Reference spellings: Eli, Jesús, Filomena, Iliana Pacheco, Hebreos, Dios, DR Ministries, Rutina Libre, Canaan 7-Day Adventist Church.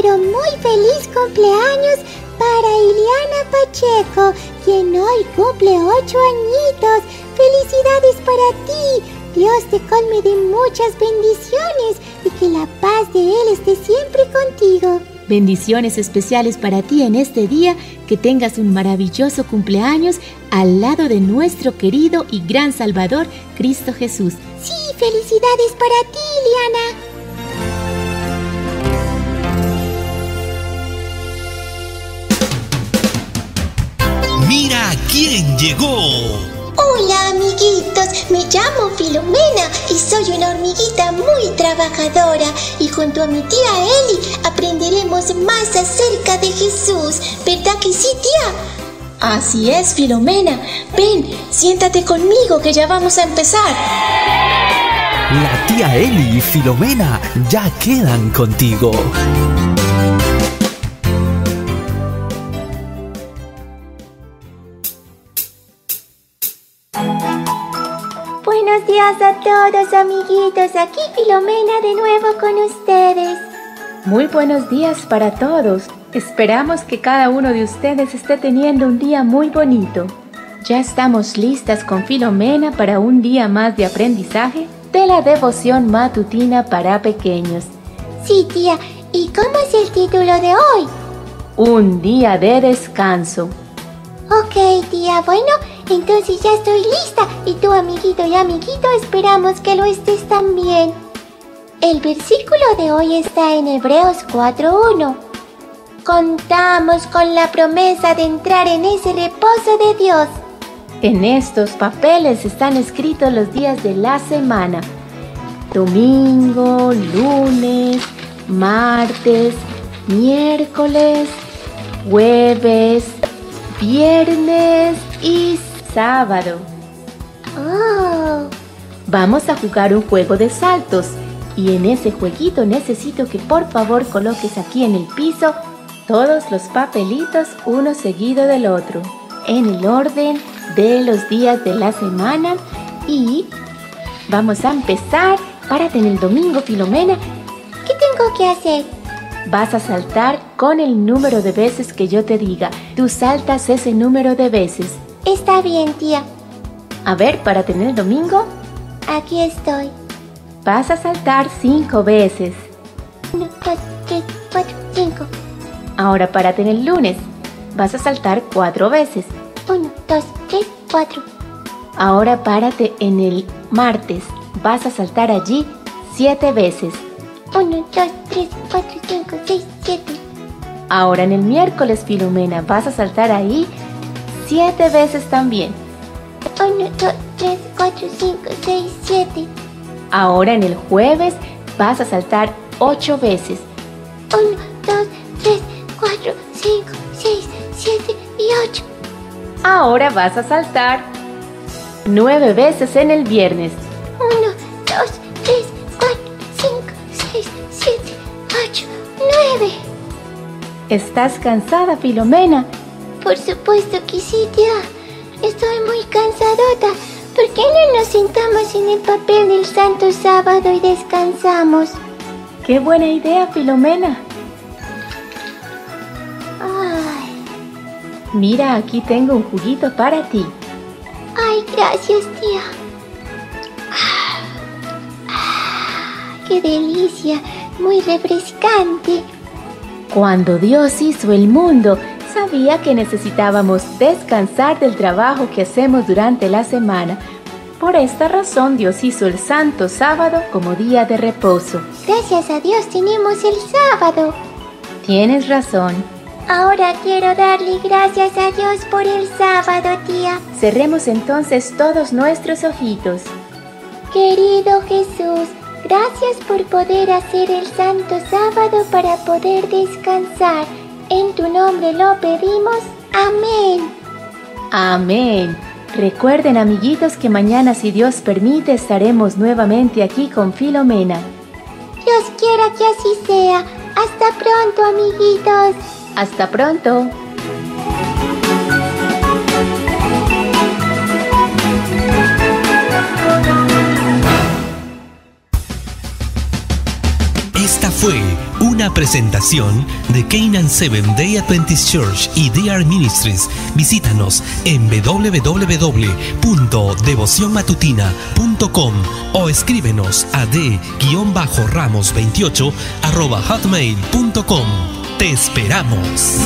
pero muy feliz cumpleaños para Iliana Pacheco, quien hoy cumple 8 añitos. ¡Felicidades para ti! Dios te colme de muchas bendiciones y que la paz de Él esté siempre contigo. Bendiciones especiales para ti en este día, que tengas un maravilloso cumpleaños al lado de nuestro querido y gran Salvador, Cristo Jesús. ¡Sí! ¡Felicidades para ti, Iliana! ¡Mira quién llegó! Hola amiguitos, me llamo Filomena y soy una hormiguita muy trabajadora, y junto a mi tía Eli aprenderemos más acerca de Jesús. ¿Verdad que sí, tía? Así es, Filomena. Ven, siéntate conmigo que ya vamos a empezar. La tía Eli y Filomena ya quedan contigo. Buenos días a todos, amiguitos, aquí Filomena de nuevo con ustedes. Muy buenos días para todos, esperamos que cada uno de ustedes esté teniendo un día muy bonito. Ya estamos listas con Filomena para un día más de aprendizaje de la devoción matutina para pequeños. Sí, tía, ¿y cómo es el título de hoy? Un día de descanso. Ok, tía, bueno, entonces ya estoy lista, y tú, amiguito y amiguito, esperamos que lo estés también. El versículo de hoy está en Hebreos 4:1. Contamos con la promesa de entrar en ese reposo de Dios. En estos papeles están escritos los días de la semana: domingo, lunes, martes, miércoles, jueves, viernes y sábado. Oh. Vamos a jugar un juego de saltos, y en ese jueguito necesito que por favor coloques aquí en el piso todos los papelitos uno seguido del otro, en el orden de los días de la semana. Y vamos a empezar. Párate en el domingo, Filomena. ¿Qué tengo que hacer? Vas a saltar con el número de veces que yo te diga. Tú saltas ese número de veces. Está bien, tía. A ver, para tener el domingo. Aquí estoy. Vas a saltar 5 veces. 1, 2, 3, 4, 5. Ahora párate en el lunes. Vas a saltar 4 veces. 1, 2, 3, 4. Ahora párate en el martes. Vas a saltar allí 7 veces. 1, 2, 3, 4, 5, 6, 7. Ahora en el miércoles, Filomena, vas a saltar ahí 7 veces también. 1, 2, 3, 4, 5, 6, 7. Ahora en el jueves vas a saltar 8 veces. 1, 2, 3, 4, 5, 6, 7 y 8. Ahora vas a saltar 9 veces en el viernes. 1, 2, 3, 4, 5, 6, 7, 8, 9. ¿Estás cansada, Filomena? Por supuesto que sí, tía. Estoy muy cansadota. ¿Por qué no nos sentamos en el papel del Santo Sábado y descansamos? ¡Qué buena idea, Filomena! Ay. Mira, aquí tengo un juguito para ti. Ay, gracias, tía. ¡Qué delicia! Muy refrescante. Cuando Dios hizo el mundo, sabía que necesitábamos descansar del trabajo que hacemos durante la semana. Por esta razón, Dios hizo el Santo Sábado como día de reposo. Gracias a Dios tenemos el sábado. Tienes razón. Ahora quiero darle gracias a Dios por el sábado, tía. Cerremos entonces todos nuestros ojitos. Querido Jesús, gracias por poder hacer el Santo Sábado para poder descansar. En tu nombre lo pedimos. Amén. Amén. Recuerden, amiguitos, que mañana, si Dios permite, estaremos nuevamente aquí con Filomena. Dios quiera que así sea. Hasta pronto, amiguitos. Hasta pronto. Esta fue una presentación de Canaan 7-Day Adventist Church y DR Ministries. Visítanos en www.devocionmatutina.com o escríbenos a d-ramos28@hotmail.com. ¡Te esperamos!